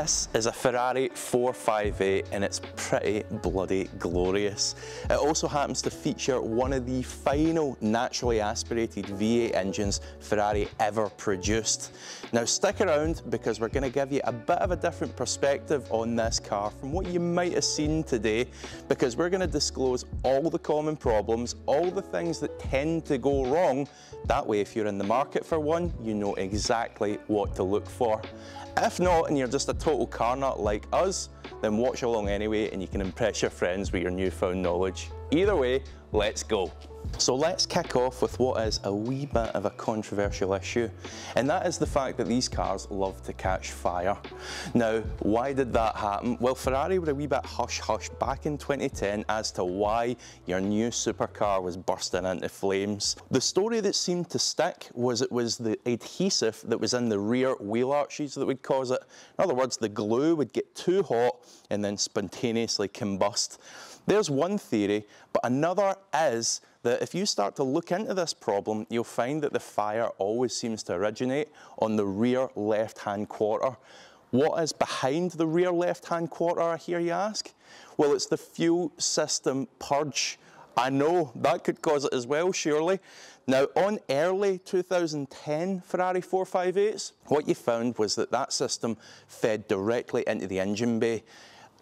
This is a Ferrari 458 and it's pretty bloody glorious. It also happens to feature one of the final naturally aspirated V8 engines Ferrari ever produced. Now stick around because we're going to give you a bit of a different perspective on this car from what you might have seen today, because we're going to disclose all the common problems, all the things that tend to go wrong. That way if you're in the market for one, you know exactly what to look for. If not, and you're just a total car nut like us, then watch along anyway and you can impress your friends with your newfound knowledge. Either way, let's go. So let's kick off with what is a wee bit of a controversial issue, and that is the fact that these cars love to catch fire. Now, why did that happen? Well, Ferrari were a wee bit hush-hush back in 2010 as to why your new supercar was bursting into flames. The story that seemed to stick was it was the adhesive that was in the rear wheel arches that would cause it. In other words, the glue would get too hot and then spontaneously combust. There's one theory, but another is that if you start to look into this problem, you'll find that the fire always seems to originate on the rear left-hand quarter. What is behind the rear left-hand quarter, I hear you ask? Well, it's the fuel system purge. I know, that could cause it as well, surely. Now, on early 2010 Ferrari 458s, what you found was that that system fed directly into the engine bay.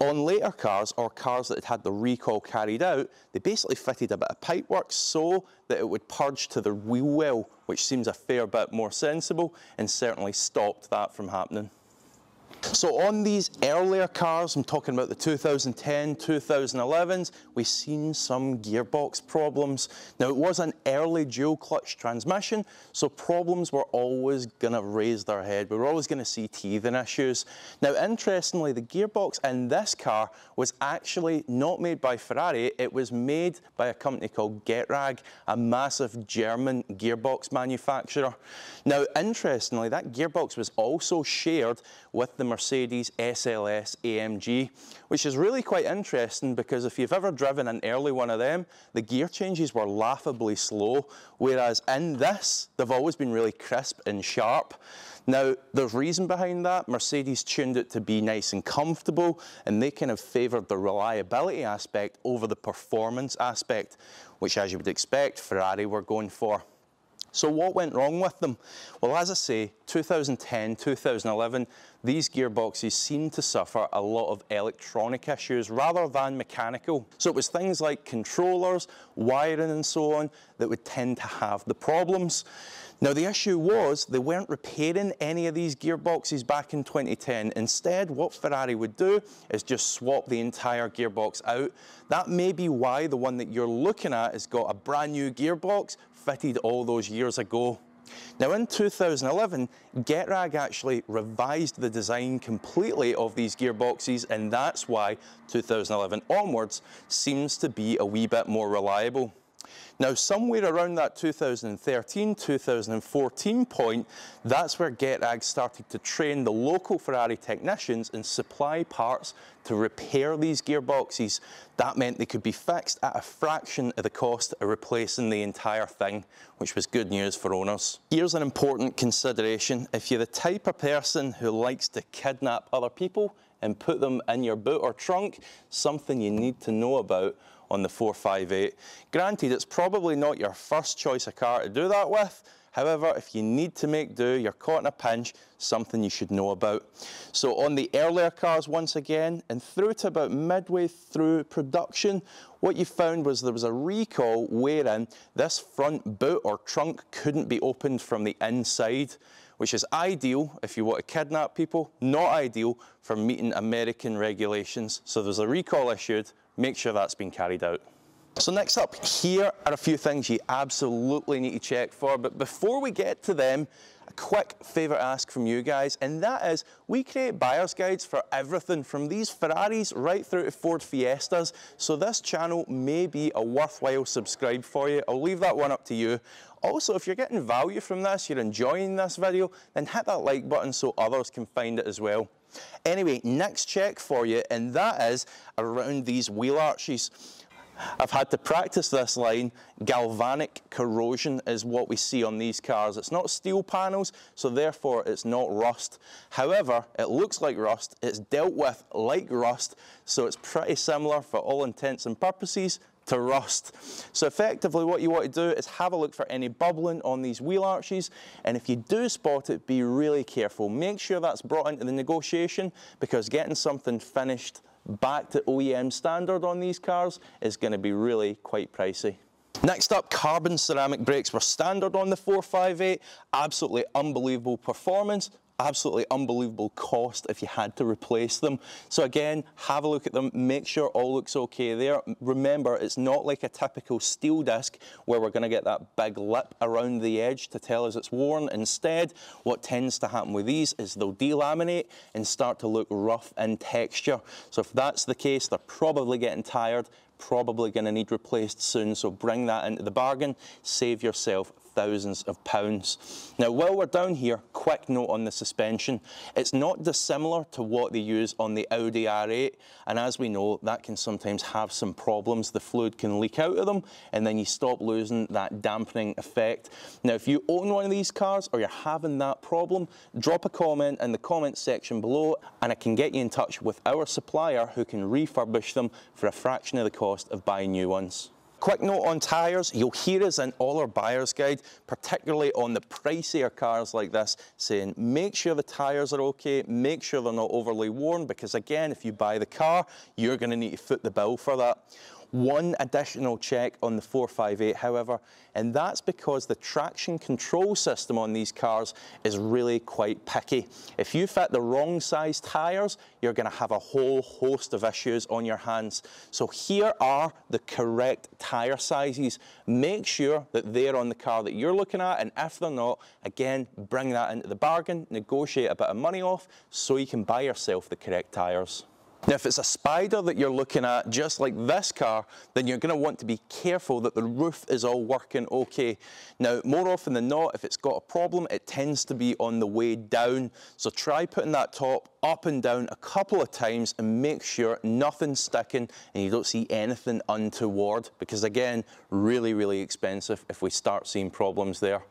On later cars, or cars that had the recall carried out, they basically fitted a bit of pipework so that it would purge to the wheel well, which seems a fair bit more sensible and certainly stopped that from happening. So on these earlier cars, I'm talking about the 2010, 2011s, we've seen some gearbox problems. Now it was an early dual clutch transmission, so problems were always going to raise their head. We were always going to see teething issues. Now interestingly, the gearbox in this car was actually not made by Ferrari, it was made by a company called Getrag, a massive German gearbox manufacturer. Now interestingly, that gearbox was also shared with the Mercedes SLS AMG, which is really quite interesting because if you've ever driven an early one of them, the gear changes were laughably slow, whereas in this, they've always been really crisp and sharp. Now, there's reason behind that. Mercedes tuned it to be nice and comfortable, and they kind of favoured the reliability aspect over the performance aspect, which, as you would expect, Ferrari were going for. So what went wrong with them? Well, as I say, 2010, 2011, these gearboxes seemed to suffer a lot of electronic issues rather than mechanical. So it was things like controllers, wiring and so on that would tend to have the problems. Now the issue was they weren't repairing any of these gearboxes back in 2010. Instead, what Ferrari would do is just swap the entire gearbox out. That may be why the one that you're looking at has got a brand new gearbox fitted all those years ago. Now in 2011, Getrag actually revised the design completely of these gearboxes, and that's why 2011 onwards seems to be a wee bit more reliable. Now somewhere around that 2013, 2014 point, that's where Getrag started to train the local Ferrari technicians and supply parts to repair these gearboxes. That meant they could be fixed at a fraction of the cost of replacing the entire thing, which was good news for owners. Here's an important consideration. If you're the type of person who likes to kidnap other people and put them in your boot or trunk, something you need to know about on the 458. Granted, it's probably not your first choice of car to do that with. However, if you need to make do, you're caught in a pinch, something you should know about. So on the earlier cars once again, and through to about midway through production, what you found was there was a recall wherein this front boot or trunk couldn't be opened from the inside, which is ideal if you want to kidnap people, not ideal for meeting American regulations. So there's a recall issued. Make sure that's been carried out. So next up, here are a few things you absolutely need to check for, but before we get to them, a quick favour ask from you guys, and that is, we create buyer's guides for everything from these Ferraris right through to Ford Fiestas, so this channel may be a worthwhile subscribe for you. I'll leave that one up to you. Also, if you're getting value from this, you're enjoying this video, then hit that like button so others can find it as well. Anyway, next check for you, and that is around these wheel arches. I've had to practice this line. Galvanic corrosion is what we see on these cars. It's not steel panels, so therefore it's not rust. However, it looks like rust, it's dealt with like rust, so it's pretty similar for all intents and purposes to rust. So effectively what you want to do is have a look for any bubbling on these wheel arches, and if you do spot it, be really careful. Make sure that's brought into the negotiation, because getting something finished back to OEM standard on these cars is going to be really quite pricey. Next up, carbon ceramic brakes were standard on the 458. Absolutely unbelievable performance, absolutely unbelievable cost if you had to replace them. So again, have a look at them, make sure all looks okay there. Remember, it's not like a typical steel disc where we're going to get that big lip around the edge to tell us it's worn. Instead, what tends to happen with these is they'll delaminate and start to look rough in texture. So if that's the case, they're probably getting tired, probably going to need replaced soon, so bring that into the bargain, save yourself thousands of pounds. Now, while we're down here, quick note on the suspension. It's not dissimilar to what they use on the Audi R8, and as we know, that can sometimes have some problems. The fluid can leak out of them, and then you stop losing that dampening effect. Now, if you own one of these cars or you're having that problem, drop a comment in the comments section below, and I can get you in touch with our supplier who can refurbish them for a fraction of the cost of buying new ones. Quick note on tyres, you'll hear us in all our buyer's guide, particularly on the pricier cars like this, saying make sure the tyres are okay, make sure they're not overly worn, because again, if you buy the car, you're going to need to foot the bill for that. One additional check on the 458, however, and that's because the traction control system on these cars is really quite picky. If you fit the wrong size tyres, you're going to have a whole host of issues on your hands. So here are the correct tyre sizes. Make sure that they're on the car that you're looking at, and if they're not, again, bring that into the bargain, negotiate a bit of money off so you can buy yourself the correct tyres. Now, if it's a Spider that you're looking at, just like this car, then you're going to want to be careful that the roof is all working okay. Now, more often than not, if it's got a problem, it tends to be on the way down. So try putting that top up and down a couple of times and make sure nothing's sticking and you don't see anything untoward, because again, really, really expensive if we start seeing problems there.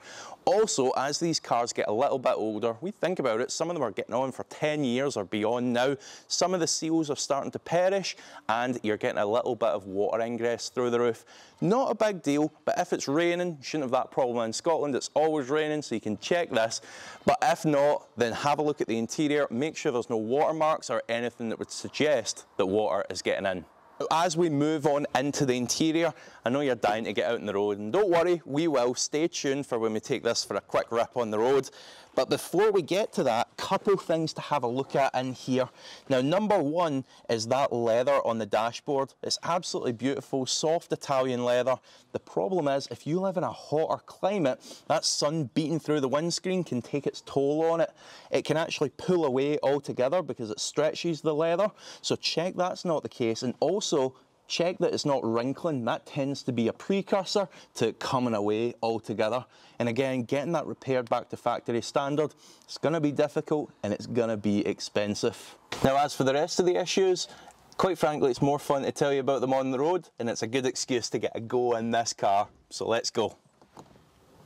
Also, as these cars get a little bit older, we think about it, some of them are getting on for 10 years or beyond now. Some of the seals are starting to perish and you're getting a little bit of water ingress through the roof. Not a big deal, but if it's raining, you shouldn't have that problem in Scotland. It's always raining, so you can check this. But if not, then have a look at the interior, make sure there's no watermarks or anything that would suggest that water is getting in. As we move on into the interior, I know you're dying to get out on the road, and don't worry, we will. Stay tuned for when we take this for a quick rip on the road. But before we get to that, couple things to have a look at in here. Now, number one is that leather on the dashboard. It's absolutely beautiful, soft Italian leather. The problem is, if you live in a hotter climate, that sun beating through the windscreen can take its toll on it. It can actually pull away altogether because it stretches the leather. So check that's not the case, and also check that it's not wrinkling. That tends to be a precursor to it coming away altogether. And again, getting that repaired back to factory standard, it's going to be difficult and it's going to be expensive. Now, as for the rest of the issues, quite frankly, it's more fun to tell you about them on the road, and it's a good excuse to get a go in this car. So let's go.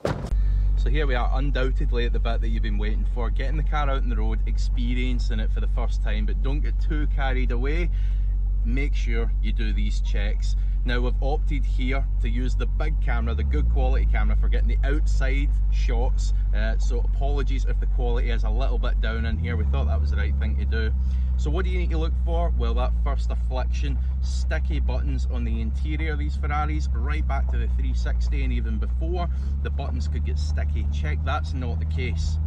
So here we are, undoubtedly at the bit that you've been waiting for, getting the car out on the road, experiencing it for the first time, but don't get too carried away. Make sure you do these checks. Now, we've opted here to use the big camera, the good quality camera, for getting the outside shots, so apologies if the quality is a little bit down in here. We thought that was the right thing to do. So what do you need to look for? Well, that first affliction, sticky buttons on the interior of these Ferraris, right back to the 360, and even before, the buttons could get sticky. Check that's not the case.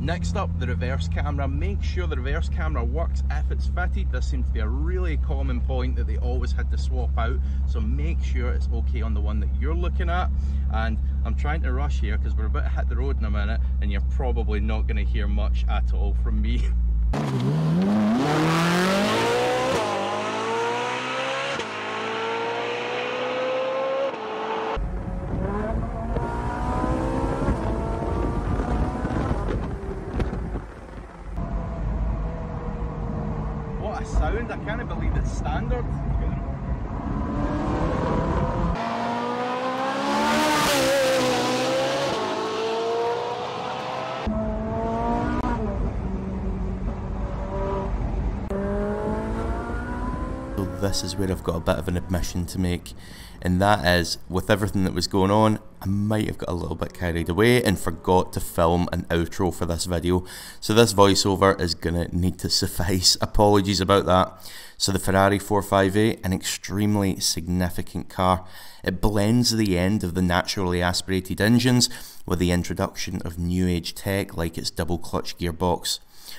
Next up, the reverse camera. Make sure the reverse camera works if it's fitted. This seems to be a really common point that they always had to swap out, so make sure it's okay on the one that you're looking at. And I'm trying to rush here because we're about to hit the road in a minute, and you're probably not going to hear much at all from me. Sound, I can't believe it's standard. vehicle, this is where I've got a bit of an admission to make, and that is, with everything that was going on, I might have got a little bit carried away and forgot to film an outro for this video, so this voiceover is gonna need to suffice. Apologies about that. So the Ferrari 458, an extremely significant car. It blends the end of the naturally aspirated engines with the introduction of new age tech like its double clutch gearbox.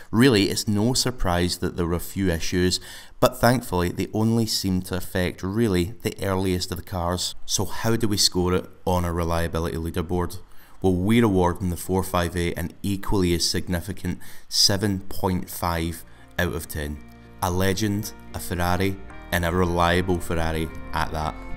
Really, it's no surprise that there were a few issues, but thankfully they only seem to affect really the earliest of the cars. So how do we score it on a reliability leaderboard? Well, we're awarding the 458 an equally as significant 7.5 out of 10. A legend, a Ferrari, and a reliable Ferrari at that.